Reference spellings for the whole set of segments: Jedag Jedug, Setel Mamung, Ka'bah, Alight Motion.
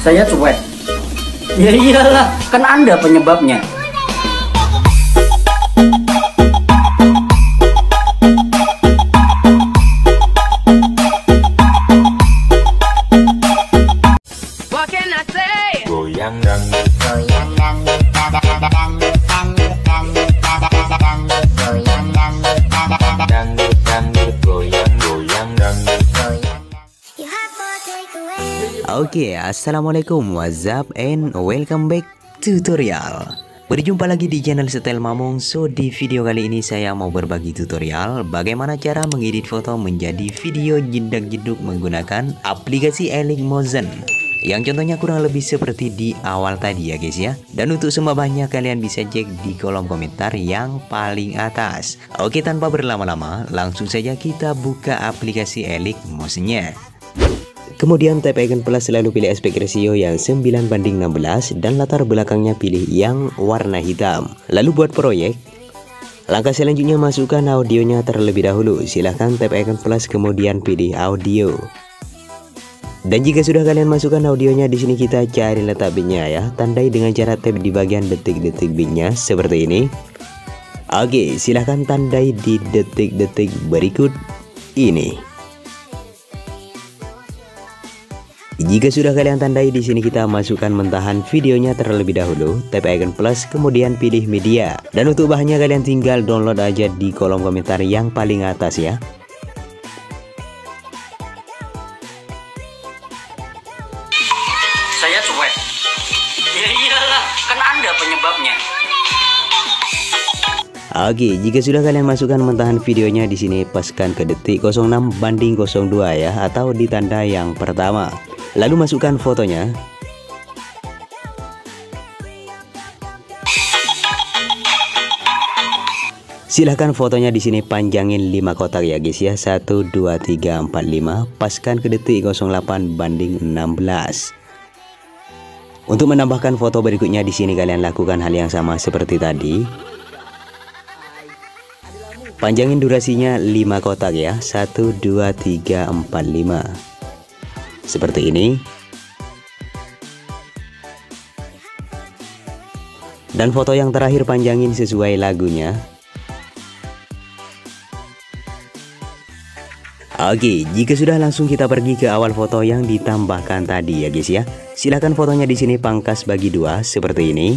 Saya cuek. Ya iyalah, kan Anda penyebabnya. Oke, assalamualaikum, wazab, and welcome back tutorial. Berjumpa lagi di channel Setel Mamung. So di video kali ini saya mau berbagi tutorial bagaimana cara mengedit foto menjadi video jedag jedug menggunakan aplikasi Alight Motion, yang contohnya kurang lebih seperti di awal tadi ya guys ya. Dan untuk semampuannya kalian bisa cek di kolom komentar yang paling atas. Oke, tanpa berlama-lama langsung saja kita buka aplikasi Alight Motion-nya. Kemudian tap icon plus, selalu pilih aspek ratio yang 9:16 dan latar belakangnya pilih yang warna hitam. Lalu buat proyek. Langkah selanjutnya masukkan audionya terlebih dahulu. Silahkan tap icon plus kemudian pilih audio. Dan jika sudah kalian masukkan audionya, di sini kita cari letak beatnya ya. Tandai dengan cara tap di bagian detik-detik beatnya seperti ini. Oke, silahkan tandai di detik-detik berikut ini. Jika sudah kalian tandai, di sini kita masukkan mentahan videonya terlebih dahulu. Tap icon plus kemudian pilih media. Dan untuk bahannya kalian tinggal download aja di kolom komentar yang paling atas ya. Saya cuek. Ya iyalah, kan Anda penyebabnya. Oke, jika sudah kalian masukkan mentahan videonya, di sini paskan ke detik 06:02 ya, atau di tanda yang pertama. Lalu masukkan fotonya. Silahkan fotonya di sini panjangin 5 kotak ya guys ya, 1, 2, 3, 4, 5. Paskan ke detik 08:16. Untuk menambahkan foto berikutnya, di sini kalian lakukan hal yang sama seperti tadi. Panjangin durasinya 5 kotak ya, 1, 2, 3, 4, 5. Seperti ini. Dan foto yang terakhir panjangin sesuai lagunya. Oke, jika sudah langsung kita pergi ke awal foto yang ditambahkan tadi ya guys ya. Silahkan fotonya di sini pangkas bagi dua seperti ini.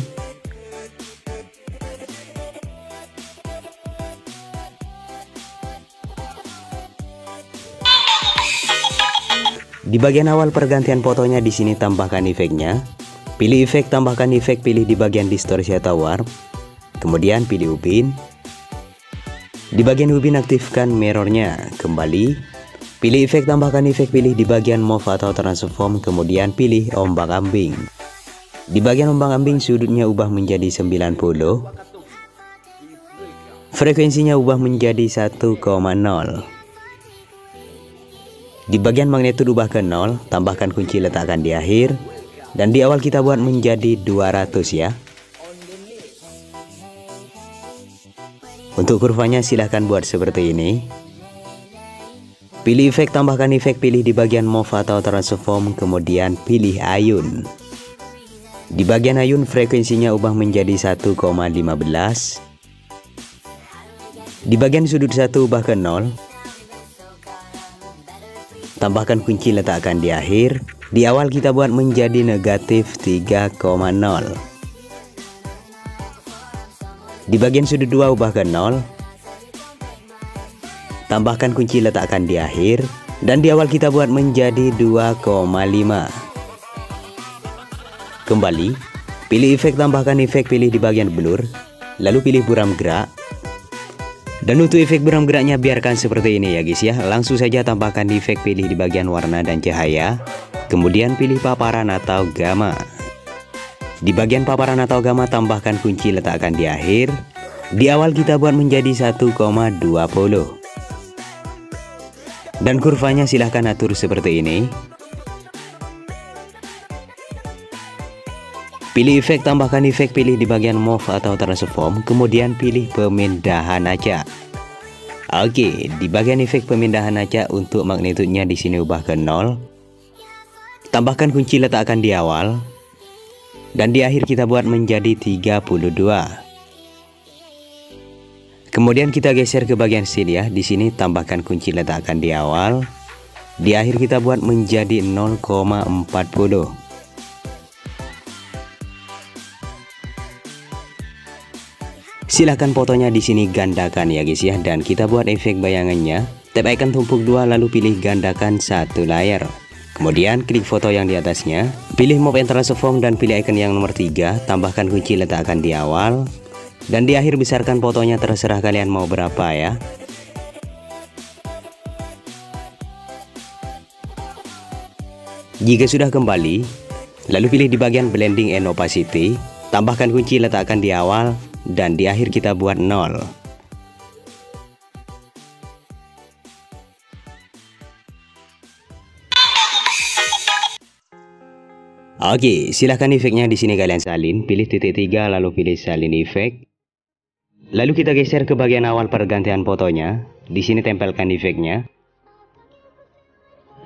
Di bagian awal pergantian fotonya, di sini tambahkan efeknya. Pilih efek, tambahkan efek, pilih di bagian distorsi atau warp. Kemudian pilih ubin. Di bagian ubin aktifkan mirrornya. Kembali. Pilih efek, tambahkan efek, pilih di bagian move atau transform. Kemudian pilih ombak-ambing. Di bagian ombak-ambing sudutnya ubah menjadi 90. Frekuensinya ubah menjadi 1,0. Di bagian magnitude ubah ke 0, tambahkan kunci letakkan di akhir. Dan di awal kita buat menjadi 200 ya. Untuk kurvanya silahkan buat seperti ini. Pilih efek, tambahkan efek, pilih di bagian move atau transform. Kemudian pilih ayun. Di bagian ayun frekuensinya ubah menjadi 1,15. Di bagian sudut 1 ubah ke 0. Tambahkan kunci letakkan di akhir. Di awal kita buat menjadi negatif 3,0. Di bagian sudut 2 ubah ke 0. Tambahkan kunci letakkan di akhir. Dan di awal kita buat menjadi 2,5. Kembali. Pilih efek, tambahkan efek, pilih di bagian blur. Lalu pilih buram gerak. Dan untuk efek buram geraknya biarkan seperti ini ya guys ya. Langsung saja tambahkan efek, pilih di bagian warna dan cahaya. Kemudian pilih paparan atau gamma. Di bagian paparan atau gamma tambahkan kunci letakkan di akhir. Di awal kita buat menjadi 1,20. Dan kurvanya silahkan atur seperti ini. Pilih efek, tambahkan efek, pilih di bagian move atau transform. Kemudian pilih pemindahan aja. Oke, di bagian efek pemindahan aja untuk magnitudonya di sini ubah ke 0. Tambahkan kunci letakkan di awal dan di akhir kita buat menjadi 32. Kemudian kita geser ke bagian sini ya. Di sini tambahkan kunci letakkan di awal. Di akhir kita buat menjadi 0,40. Silahkan fotonya di sini gandakan ya guys ya, dan kita buat efek bayangannya. Tap icon tumpuk 2 lalu pilih gandakan satu layar. Kemudian klik foto yang di atasnya, pilih move and transform dan pilih icon yang nomor 3. Tambahkan kunci letakkan di awal dan di akhir besarkan fotonya, terserah kalian mau berapa ya. Jika sudah kembali, lalu pilih di bagian blending and opacity, tambahkan kunci letakkan di awal dan di akhir kita buat 0. Oke, silahkan efeknya di sini kalian salin, pilih titik 3 lalu pilih salin efek. Lalu kita geser ke bagian awal pergantian fotonya. Di sini tempelkan efeknya.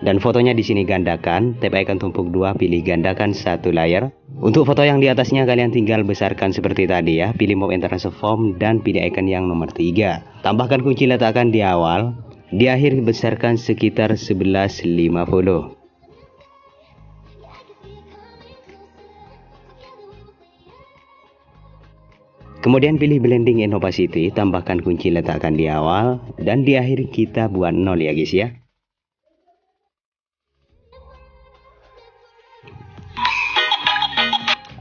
Dan fotonya di sini gandakan, tap icon tumpuk 2 pilih gandakan satu layar. Untuk foto yang di atasnya kalian tinggal besarkan seperti tadi ya, pilih move and transform dan pilih icon yang nomor 3. Tambahkan kunci letakkan di awal, di akhir besarkan sekitar 11.50. Kemudian pilih blending and opacity, tambahkan kunci letakkan di awal dan di akhir kita buat 0 ya guys ya.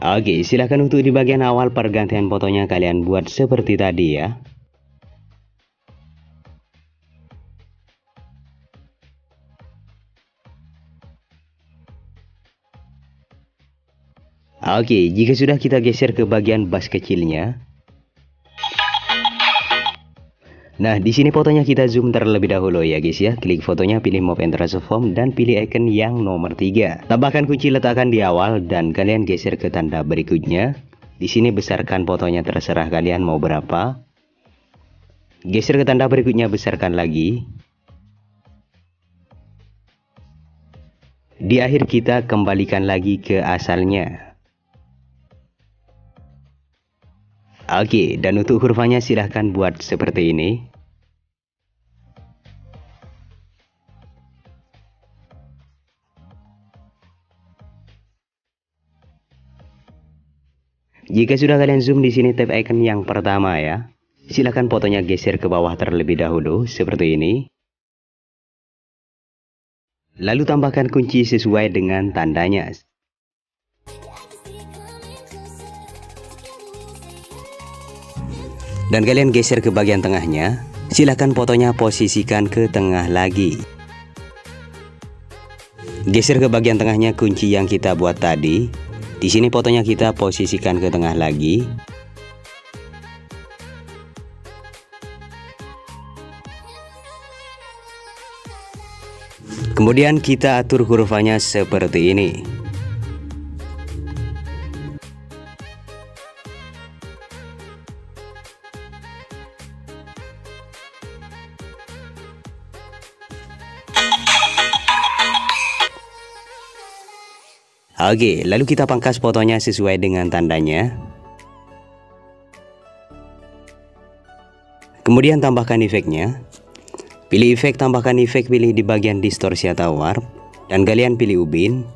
Oke, silahkan untuk di bagian awal pergantian fotonya kalian buat seperti tadi ya. Oke, jika sudah kita geser ke bagian bas kecilnya. Nah, di sini fotonya kita zoom terlebih dahulu ya guys ya. Klik fotonya, pilih move and transform dan pilih icon yang nomor 3. Tambahkan kunci letakkan di awal dan kalian geser ke tanda berikutnya. Di sini besarkan fotonya, terserah kalian mau berapa. Geser ke tanda berikutnya, besarkan lagi. Di akhir kita kembalikan lagi ke asalnya. Oke, dan untuk kurvanya silahkan buat seperti ini. Jika sudah kalian zoom di sini, tap icon yang pertama ya. Silahkan fotonya geser ke bawah terlebih dahulu seperti ini. Lalu tambahkan kunci sesuai dengan tandanya. Dan kalian geser ke bagian tengahnya. Silahkan fotonya posisikan ke tengah lagi. Geser ke bagian tengahnya kunci yang kita buat tadi. Di sini fotonya kita posisikan ke tengah lagi. Kemudian kita atur kurvanya seperti ini. Oke, lalu kita pangkas fotonya sesuai dengan tandanya. Kemudian tambahkan efeknya. Pilih efek, tambahkan efek, pilih di bagian distorsi atau warp. Dan kalian pilih ubin.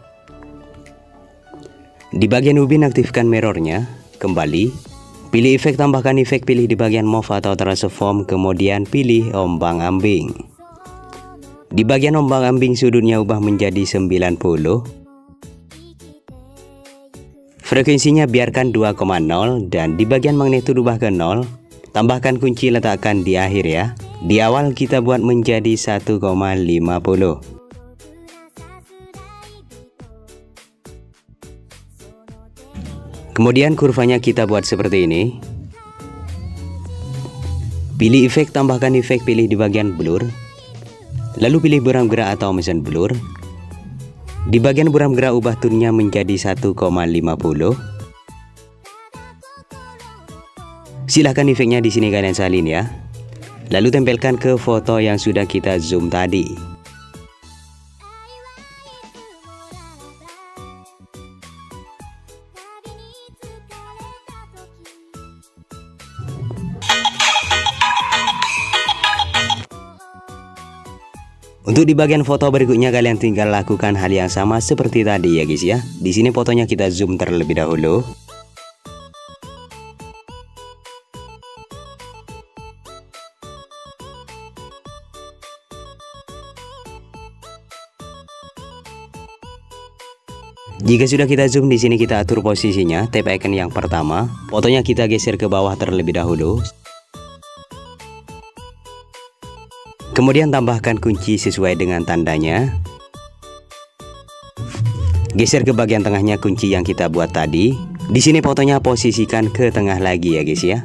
Di bagian ubin aktifkan mirrornya. Kembali. Pilih efek, tambahkan efek, pilih di bagian move atau transform. Kemudian pilih ombang ambing. Di bagian ombang ambing sudutnya ubah menjadi 90. Frekuensinya biarkan 2,0 dan di bagian magnitudo ubah ke 0. Tambahkan kunci letakkan di akhir ya. Di awal kita buat menjadi 1,50. Kemudian kurvanya kita buat seperti ini. Pilih efek, tambahkan efek, pilih di bagian blur. Lalu pilih buram gerak atau motion blur. Di bagian buram gerak ubah tunenya menjadi 1,50. Silahkan efeknya di sini kalian salin ya. Lalu tempelkan ke foto yang sudah kita zoom tadi. Untuk di bagian foto berikutnya kalian tinggal lakukan hal yang sama seperti tadi ya guys ya. Di sini fotonya kita zoom terlebih dahulu. Jika sudah kita zoom di sini kita atur posisinya. Tap icon yang pertama, fotonya kita geser ke bawah terlebih dahulu. Kemudian tambahkan kunci sesuai dengan tandanya. Geser ke bagian tengahnya kunci yang kita buat tadi. Di sini fotonya posisikan ke tengah lagi ya guys ya.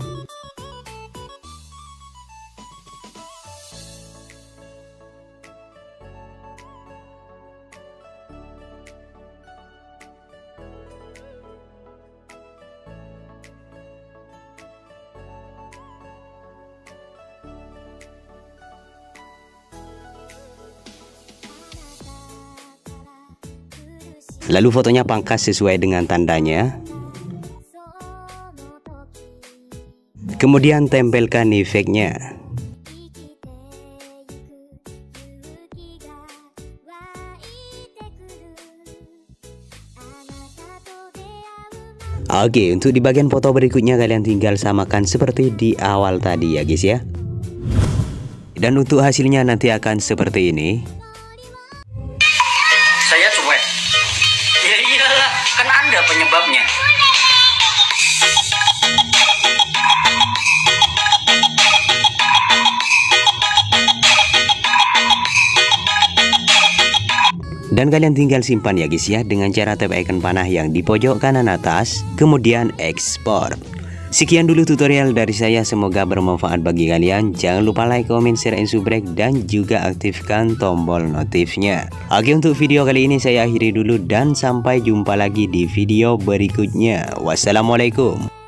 Lalu fotonya pangkas sesuai dengan tandanya. Kemudian tempelkan efeknya. Oke, untuk di bagian foto berikutnya kalian tinggal samakan seperti di awal tadi ya guys ya. Dan untuk hasilnya nanti akan seperti ini. Saya cuek. Ya iyalah, kan Anda penyebabnya. Dan kalian tinggal simpan ya guys ya, dengan cara tap icon panah yang di pojok kanan atas, kemudian ekspor. Sekian dulu tutorial dari saya, semoga bermanfaat bagi kalian. Jangan lupa like, comment, share, and subscribe, dan juga aktifkan tombol notifnya. Oke, untuk video kali ini saya akhiri dulu dan sampai jumpa lagi di video berikutnya. Wassalamualaikum.